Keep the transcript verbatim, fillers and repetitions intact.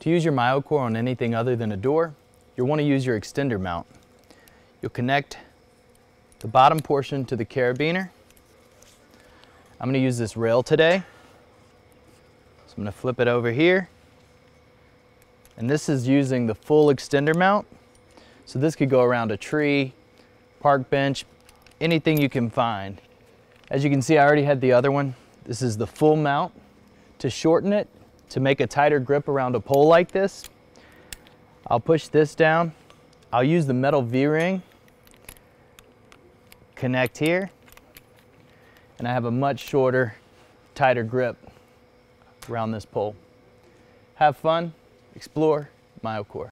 To use your MYOKORE on anything other than a door, you'll want to use your extender mount. You'll connect the bottom portion to the carabiner. I'm going to use this rail today. So I'm going to flip it over here. And this is using the full extender mount. So this could go around a tree, park bench, anything you can find. As you can see, I already had the other one. This is the full mount. To shorten it, to make a tighter grip around a pole like this, I'll push this down. I'll use the metal V-ring, connect here, and I have a much shorter, tighter grip around this pole. Have fun, explore MYOKORE.